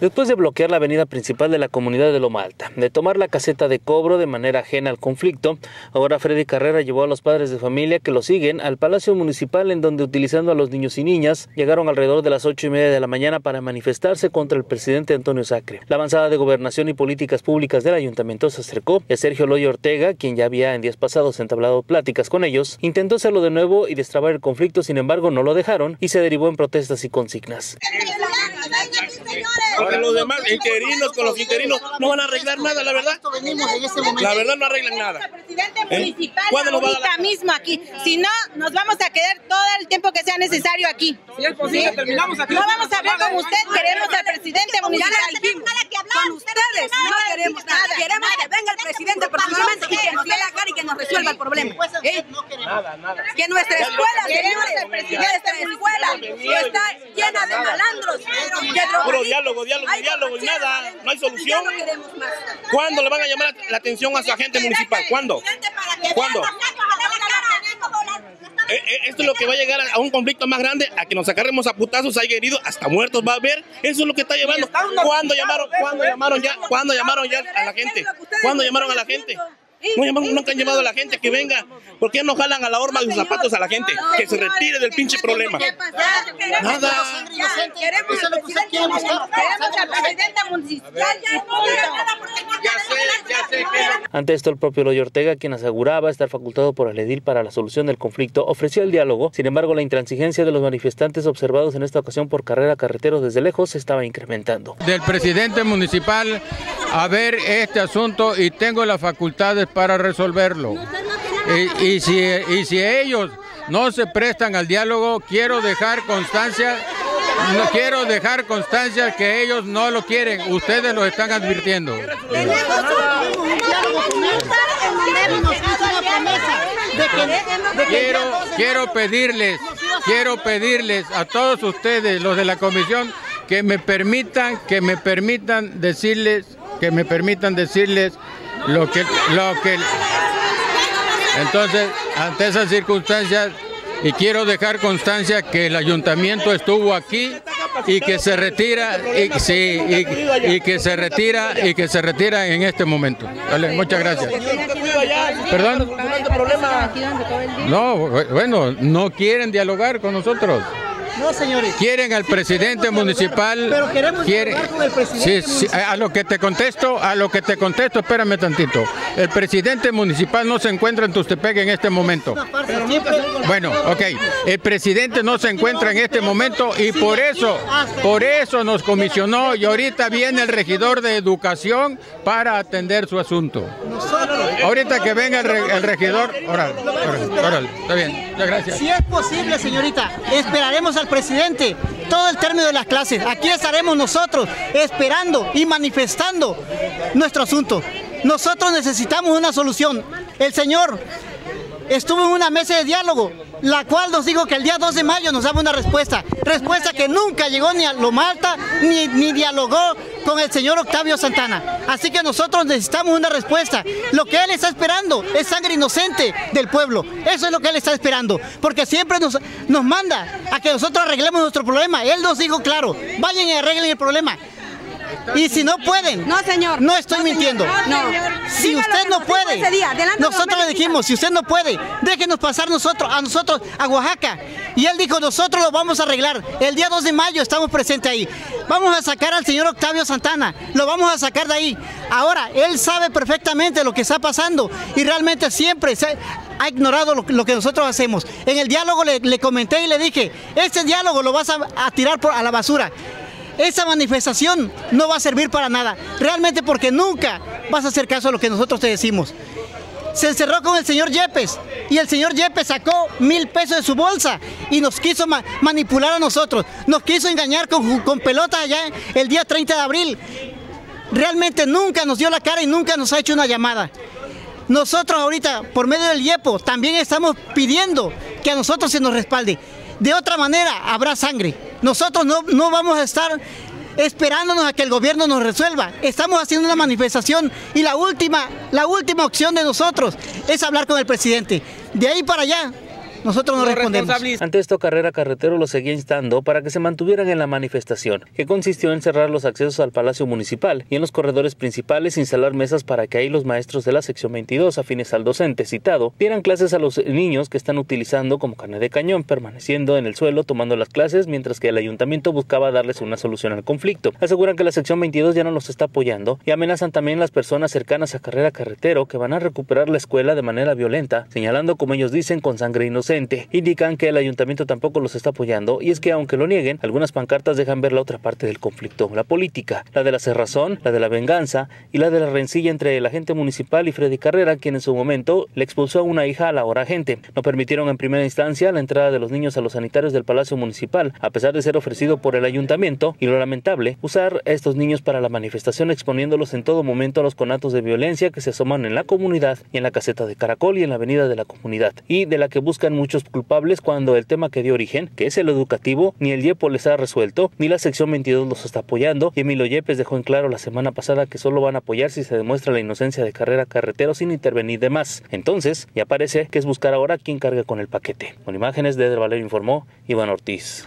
Después de bloquear la avenida principal de la comunidad de Loma Alta, de tomar la caseta de cobro de manera ajena al conflicto, ahora Freddy Carrera llevó a los padres de familia que lo siguen al Palacio Municipal, en donde, utilizando a los niños y niñas, llegaron alrededor de las 8:30 de la mañana para manifestarse contra el presidente Antonio Sacre. La avanzada de Gobernación y Políticas Públicas del ayuntamiento se acercó y Sergio Loyo Ortega, quien ya había en días pasados entablado pláticas con ellos, intentó hacerlo de nuevo y destrabar el conflicto. Sin embargo, no lo dejaron y se derivó en protestas y consignas. Porque los demás interinos, con los interinos no van a arreglar nada, la verdad. La verdad no arreglan nada. ¿Cuándo nos va a dar? Ahorita mismo aquí. Si no, nos vamos a quedar todo el tiempo que sea necesario aquí. Si es posible, terminamos aquí. No vamos a hablar con usted, queremos al presidente municipal. No tenemos nada que hablar. Con ustedes no queremos nada. Queremos que venga el presidente personalmente y que nos dé la cara y que nos resuelva el problema. Que nuestra escuela, señores, nuestra escuela está llena de malandros. Puro diálogo, nada, no hay solución. ¿Cuándo le van a llamar la atención a su agente municipal? ¿Cuándo? Esto es lo que va a llegar a un conflicto más grande, a que nos sacaremos a putazos, hay heridos, hasta muertos va a haber. Eso es lo que está llevando. ¿Cuándo llamaron ya a la gente? No, nunca han llamado a la gente que venga. ¿Por qué no jalan a la horma de sus zapatos a la gente? Que se retire del pinche problema. Nada. Queremos al presidente municipal. Ante esto, el propio Loyo Ortega, quien aseguraba estar facultado por el edil para la solución del conflicto, ofreció el diálogo. Sin embargo, la intransigencia de los manifestantes, observados en esta ocasión por Carrera Carreteros desde lejos, se estaba incrementando. Del presidente municipal a ver este asunto y tengo las facultades para resolverlo. Y si ellos no se prestan al diálogo, quiero dejar constancia que ellos no lo quieren. Ustedes lo están advirtiendo. Quiero pedirles a todos ustedes, los de la comisión, que me permitan decirles lo que. Entonces, ante esas circunstancias, y quiero dejar constancia que el ayuntamiento estuvo aquí y que se retira en este momento. Vale, muchas gracias. Perdón. No, bueno, no quieren dialogar con nosotros. No, señores. Quieren al presidente municipal. Pero queremos dialogar con el presidente municipal. A lo que te contesto, espérame tantito. El presidente municipal no se encuentra en Tuxtepec en este momento. Bueno, ok. El presidente no se encuentra en este momento y por eso nos comisionó, y ahorita viene el regidor de educación para atender su asunto. Ahorita que venga el regidor. Órale, está bien. Muchas gracias. Si es posible, señorita, esperaremos al presidente todo el término de las clases. Aquí estaremos nosotros esperando y manifestando nuestro asunto. Nosotros necesitamos una solución. El señor estuvo en una mesa de diálogo, la cual nos dijo que el día 2 de mayo nos daba una respuesta que nunca llegó ni a Loma Alta, ni dialogó con el señor Octavio Santana. Así que nosotros necesitamos una respuesta. Lo que él está esperando es sangre inocente del pueblo. Eso es lo que él está esperando, porque siempre nos manda a que nosotros arreglemos nuestro problema. Él nos dijo claro, vayan y arreglen el problema. Y si no pueden, no, señor, no estoy mintiendo. No. Si usted no puede, nosotros le dijimos, si usted no puede, déjenos pasar a nosotros a Oaxaca. Y él dijo, nosotros lo vamos a arreglar. El día 2 de mayo estamos presentes ahí. Vamos a sacar al señor Octavio Santana, lo vamos a sacar de ahí. Ahora, él sabe perfectamente lo que está pasando y realmente siempre se ha ignorado lo que nosotros hacemos. En el diálogo le comenté y le dije, este diálogo lo vas a tirar a la basura. Esa manifestación no va a servir para nada, realmente, porque nunca vas a hacer caso a lo que nosotros te decimos. Se encerró con el señor Yepes y el señor Yepes sacó 1000 pesos de su bolsa y nos quiso manipular a nosotros, nos quiso engañar con pelotas allá el día 30 de abril. Realmente nunca nos dio la cara y nunca nos ha hecho una llamada. Nosotros ahorita, por medio del YEPO, también estamos pidiendo que a nosotros se nos respalde. De otra manera habrá sangre. Nosotros no vamos a estar esperándonos a que el gobierno nos resuelva. Estamos haciendo una manifestación y la última opción de nosotros es hablar con el presidente. De ahí para allá, Nosotros no respondemos. Ante esto, Carrera Carretero lo seguía instando para que se mantuvieran en la manifestación, que consistió en cerrar los accesos al Palacio Municipal y en los corredores principales instalar mesas para que ahí los maestros de la sección 22, afines al docente citado, dieran clases a los niños que están utilizando como carne de cañón, permaneciendo en el suelo tomando las clases, mientras que el ayuntamiento buscaba darles una solución al conflicto. Aseguran que la sección 22 ya no los está apoyando y amenazan también las personas cercanas a Carrera Carretero que van a recuperar la escuela de manera violenta, señalando, como ellos dicen, con sangre inocente. Indican que el ayuntamiento tampoco los está apoyando, y es que aunque lo nieguen, algunas pancartas dejan ver la otra parte del conflicto, la política, la de la cerrazón, la de la venganza y la de la rencilla entre el agente municipal y Freddy Carrera, quien en su momento le expulsó a una hija a la hora agente. No permitieron en primera instancia la entrada de los niños a los sanitarios del Palacio Municipal, a pesar de ser ofrecido por el ayuntamiento, y lo lamentable, usar a estos niños para la manifestación, exponiéndolos en todo momento a los conatos de violencia que se asoman en la comunidad y en la caseta de Caracol y en la avenida de la comunidad, y de la que buscan muchos culpables cuando el tema que dio origen, que es el educativo, ni el Yepes les ha resuelto, ni la sección 22 los está apoyando, y Emilio Yepes dejó en claro la semana pasada que solo van a apoyar si se demuestra la inocencia de Carrera Carretero sin intervenir de más. Entonces, ya parece que es buscar ahora quien cargue con el paquete. Con imágenes de Edder Valero informó Iván Ortiz.